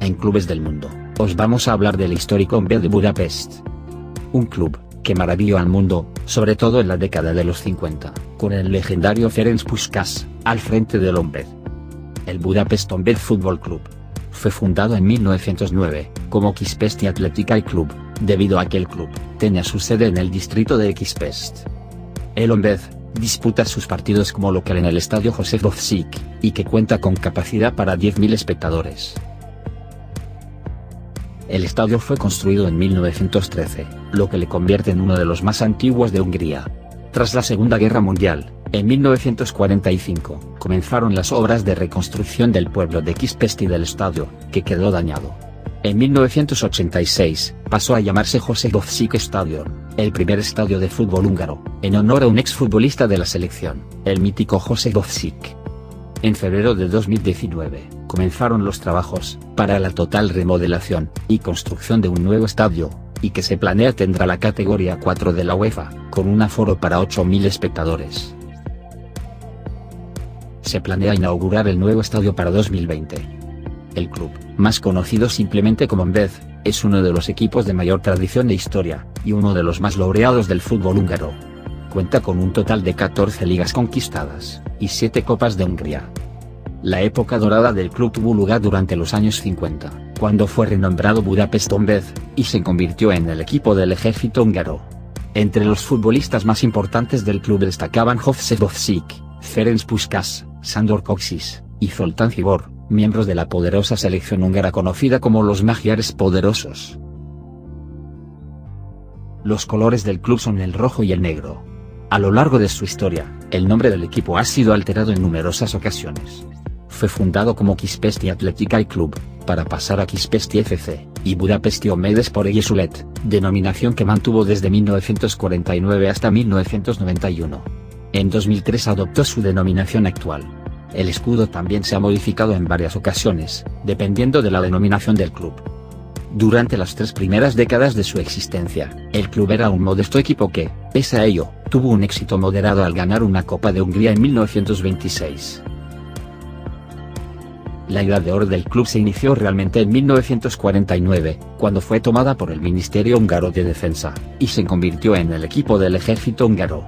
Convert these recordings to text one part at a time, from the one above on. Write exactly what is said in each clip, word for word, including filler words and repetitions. En Clubes del Mundo, os vamos a hablar del histórico Honvéd de Budapest. Un club que maravilló al mundo, sobre todo en la década de los cincuenta, con el legendario Ferenc Puskás al frente del Honvéd. El Budapest Honvéd Fútbol Club fue fundado en mil novecientos nueve, como Kispesti Athleticai Club, debido a que el club tenía su sede en el distrito de Kispest. El Honvéd disputa sus partidos como local en el estadio József Bozsik, y que cuenta con capacidad para diez mil espectadores. El estadio fue construido en mil novecientos trece, lo que le convierte en uno de los más antiguos de Hungría. Tras la Segunda Guerra Mundial, en mil novecientos cuarenta y cinco, comenzaron las obras de reconstrucción del pueblo de Kispest y del estadio, que quedó dañado. En mil novecientos ochenta y seis, pasó a llamarse József Bozsik Stadion, el primer estadio de fútbol húngaro, en honor a un exfutbolista de la selección, el mítico József Bozsik. En febrero de dos mil diecinueve, comenzaron los trabajos para la total remodelación y construcción de un nuevo estadio, y que se planea tendrá la categoría cuatro de la UEFA, con un aforo para ocho mil espectadores. Se planea inaugurar el nuevo estadio para dos mil veinte. El club, más conocido simplemente como Honvéd, es uno de los equipos de mayor tradición e historia, y uno de los más laureados del fútbol húngaro. Cuenta con un total de catorce ligas conquistadas, y siete copas de Hungría. La época dorada del club tuvo lugar durante los años cincuenta, cuando fue renombrado Budapest Honvéd, y se convirtió en el equipo del ejército húngaro. Entre los futbolistas más importantes del club destacaban József Bozsik, Ferenc Puskás, Sándor Kocsis, y Zoltán Czibor, miembros de la poderosa selección húngara conocida como los Magiares Poderosos. Los colores del club son el rojo y el negro. A lo largo de su historia, el nombre del equipo ha sido alterado en numerosas ocasiones. Fue fundado como Kispesti Athleticai Club, para pasar a Kispesti F C, y Budapest Honvéd Sportegyesület, denominación que mantuvo desde mil novecientos cuarenta y nueve hasta mil novecientos noventa y uno. En dos mil tres adoptó su denominación actual. El escudo también se ha modificado en varias ocasiones, dependiendo de la denominación del club. Durante las tres primeras décadas de su existencia, el club era un modesto equipo que, pese a ello, tuvo un éxito moderado al ganar una Copa de Hungría en mil novecientos veintiséis. La edad de oro del club se inició realmente en mil novecientos cuarenta y nueve, cuando fue tomada por el Ministerio Húngaro de Defensa, y se convirtió en el equipo del ejército húngaro.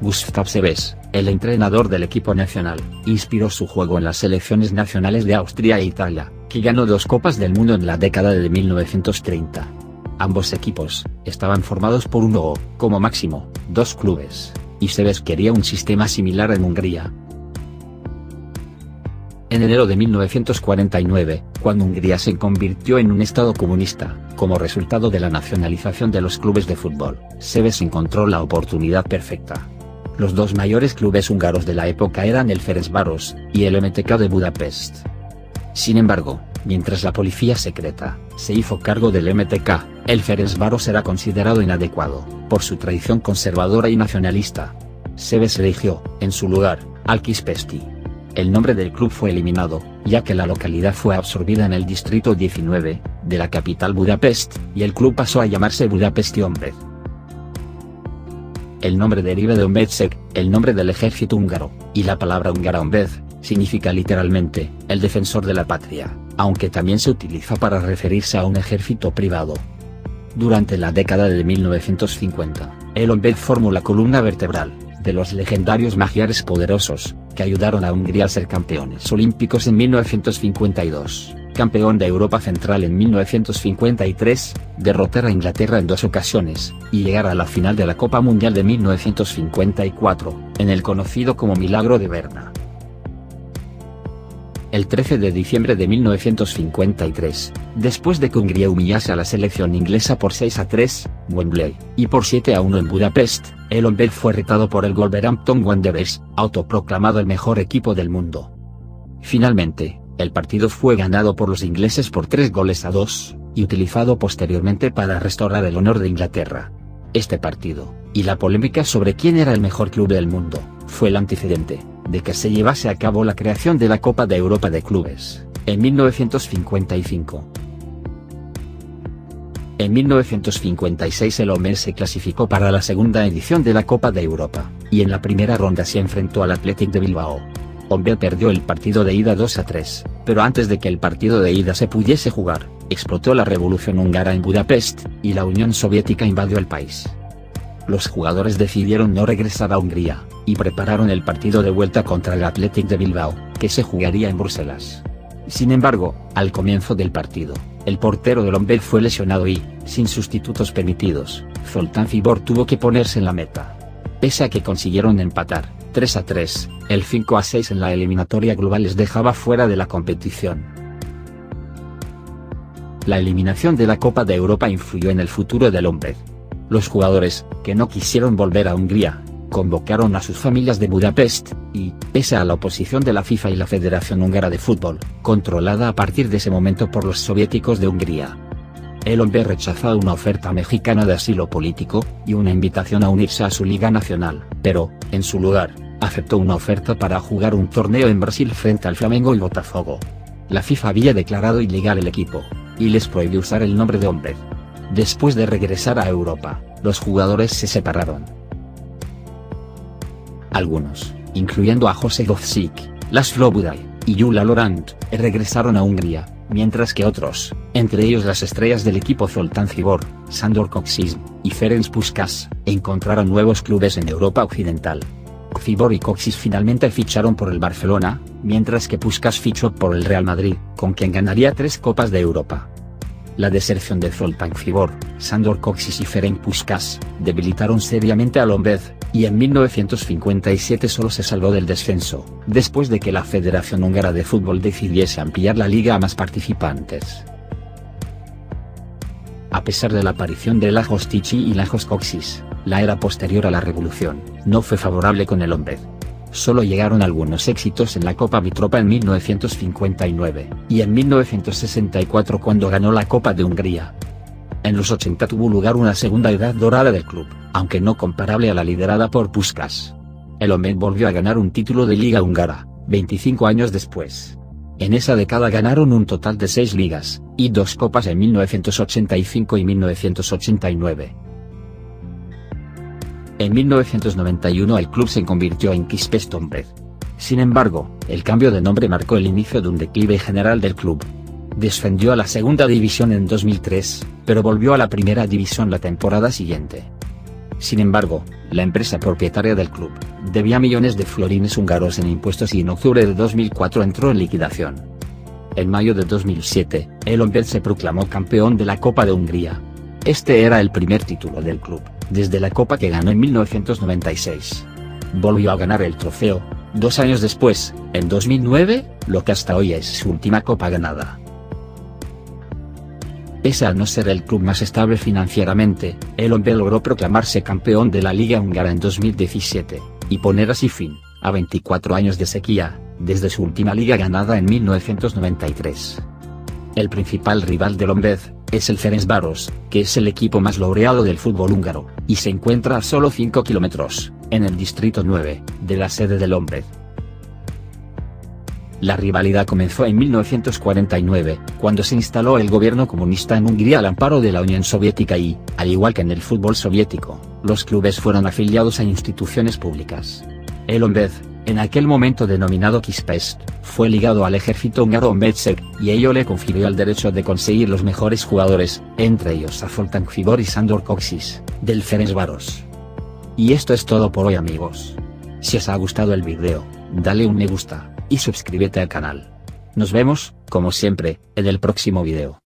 Gusztáv Sebes, el entrenador del equipo nacional, inspiró su juego en las selecciones nacionales de Austria e Italia, que ganó dos Copas del Mundo en la década de mil novecientos treinta. Ambos equipos estaban formados por uno o, como máximo, dos clubes, y Sebes quería un sistema similar en Hungría. En enero de mil novecientos cuarenta y nueve, cuando Hungría se convirtió en un estado comunista, como resultado de la nacionalización de los clubes de fútbol, Sebes encontró la oportunidad perfecta. Los dos mayores clubes húngaros de la época eran el Ferencváros y el M T K de Budapest. Sin embargo, mientras la policía secreta se hizo cargo del M T K, el Ferencváros era considerado inadecuado, por su tradición conservadora y nacionalista. Sebes eligió, en su lugar, al Kispesti. El nombre del club fue eliminado, ya que la localidad fue absorbida en el distrito diecinueve, de la capital Budapest, y el club pasó a llamarse Budapest Honvéd. El nombre deriva de Honvédség, el nombre del ejército húngaro, y la palabra húngara Honvéd significa literalmente, el defensor de la patria, aunque también se utiliza para referirse a un ejército privado. Durante la década de mil novecientos cincuenta, el Honvéd formó la columna vertebral de los legendarios Magiares Poderosos, que ayudaron a Hungría a ser campeones olímpicos en mil novecientos cincuenta y dos, campeón de Europa Central en mil novecientos cincuenta y tres, derrotar a Inglaterra en dos ocasiones, y llegar a la final de la Copa Mundial de mil novecientos cincuenta y cuatro, en el conocido como Milagro de Berna. El trece de diciembre de mil novecientos cincuenta y tres, después de que Hungría humillase a la selección inglesa por seis a tres, Wembley, y por siete a uno en Budapest, el Honvéd fue retado por el Wolverhampton Wanderers, autoproclamado el mejor equipo del mundo. Finalmente, el partido fue ganado por los ingleses por tres goles a dos, y utilizado posteriormente para restaurar el honor de Inglaterra. Este partido, y la polémica sobre quién era el mejor club del mundo, fue el antecedente de que se llevase a cabo la creación de la Copa de Europa de Clubes, en mil novecientos cincuenta y cinco. En mil novecientos cincuenta y seis el Honvéd se clasificó para la segunda edición de la Copa de Europa, y en la primera ronda se enfrentó al Athletic de Bilbao. Honvéd perdió el partido de ida dos a tres, pero antes de que el partido de ida se pudiese jugar, explotó la revolución húngara en Budapest, y la Unión Soviética invadió el país. Los jugadores decidieron no regresar a Hungría, y prepararon el partido de vuelta contra el Athletic de Bilbao, que se jugaría en Bruselas. Sin embargo, al comienzo del partido, el portero del Honvéd fue lesionado y, sin sustitutos permitidos, Zoltán Czibor tuvo que ponerse en la meta. Pese a que consiguieron empatar, tres a tres, el cinco a seis en la eliminatoria global les dejaba fuera de la competición. La eliminación de la Copa de Europa influyó en el futuro del Honvéd. Los jugadores, que no quisieron volver a Hungría, convocaron a sus familias de Budapest, y, pese a la oposición de la FIFA y la Federación Húngara de Fútbol, controlada a partir de ese momento por los soviéticos de Hungría, el Honvéd rechazó una oferta mexicana de asilo político, y una invitación a unirse a su liga nacional, pero, en su lugar, aceptó una oferta para jugar un torneo en Brasil frente al Flamengo y Botafogo. La FIFA había declarado ilegal el equipo, y les prohibió usar el nombre de Honvéd. Después de regresar a Europa, los jugadores se separaron. Algunos, incluyendo a József Bozsik, László Budai, y Gyula Lorant, regresaron a Hungría, mientras que otros, entre ellos las estrellas del equipo Zoltán Czibor, Sándor Kocsis, y Ferenc Puskás, encontraron nuevos clubes en Europa Occidental. Czibor y Kocsis finalmente ficharon por el Barcelona, mientras que Puskás fichó por el Real Madrid, con quien ganaría tres Copas de Europa. La deserción de Zoltán Czibor, Sándor Kocsis y Ferenc Puskás, debilitaron seriamente al Honvéd, y en mil novecientos cincuenta y siete solo se salvó del descenso, después de que la Federación Húngara de Fútbol decidiese ampliar la liga a más participantes. A pesar de la aparición de Lajos Tichy y Lajos Kocsis, la era posterior a la revolución no fue favorable con el Honvéd. Solo llegaron algunos éxitos en la Copa Mitropa en mil novecientos cincuenta y nueve, y en mil novecientos sesenta y cuatro cuando ganó la Copa de Hungría. En los ochenta tuvo lugar una segunda edad dorada del club, aunque no comparable a la liderada por Puskás. El Honvéd volvió a ganar un título de Liga Húngara, veinticinco años después. En esa década ganaron un total de seis ligas, y dos copas en mil novecientos ochenta y cinco y mil novecientos ochenta y nueve. En mil novecientos noventa y uno el club se convirtió en Kispest Honvéd. Sin embargo, el cambio de nombre marcó el inicio de un declive general del club. Descendió a la segunda división en dos mil tres, pero volvió a la primera división la temporada siguiente. Sin embargo, la empresa propietaria del club debía millones de florines húngaros en impuestos y en octubre de dos mil cuatro entró en liquidación. En mayo de dos mil siete, el Honvéd se proclamó campeón de la Copa de Hungría. Este era el primer título del club, desde la Copa que ganó en mil novecientos noventa y seis. Volvió a ganar el trofeo, dos años después, en dos mil nueve, lo que hasta hoy es su última Copa ganada. Pese a no ser el club más estable financieramente, el Honvéd logró proclamarse campeón de la Liga Húngara en dos mil diecisiete, y poner así fin a veinticuatro años de sequía, desde su última liga ganada en mil novecientos noventa y tres. El principal rival del Honvéd es el Ferencváros, que es el equipo más laureado del fútbol húngaro, y se encuentra a solo cinco kilómetros, en el distrito nueve, de la sede del Honvéd. La rivalidad comenzó en mil novecientos cuarenta y nueve, cuando se instaló el gobierno comunista en Hungría al amparo de la Unión Soviética y, al igual que en el fútbol soviético, los clubes fueron afiliados a instituciones públicas. El Honvéd, en aquel momento denominado Kispest, fue ligado al ejército húngaro Honvédség, y ello le confirió el derecho de conseguir los mejores jugadores, entre ellos a Zoltán Czibor y Sándor Kocsis, del Ferencváros. Y esto es todo por hoy, amigos. Si os ha gustado el video, dale un me gusta y suscríbete al canal. Nos vemos, como siempre, en el próximo video.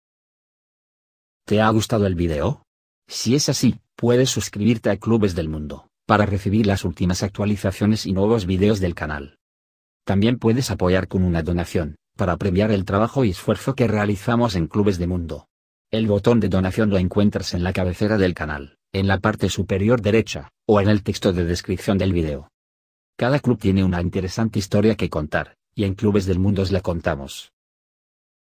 ¿Te ha gustado el video? Si es así, puedes suscribirte a Clubes del Mundo, para recibir las últimas actualizaciones y nuevos videos del canal. También puedes apoyar con una donación, para premiar el trabajo y esfuerzo que realizamos en Clubes del Mundo. El botón de donación lo encuentras en la cabecera del canal, en la parte superior derecha, o en el texto de descripción del video. Cada club tiene una interesante historia que contar, y en Clubes del Mundo os la contamos.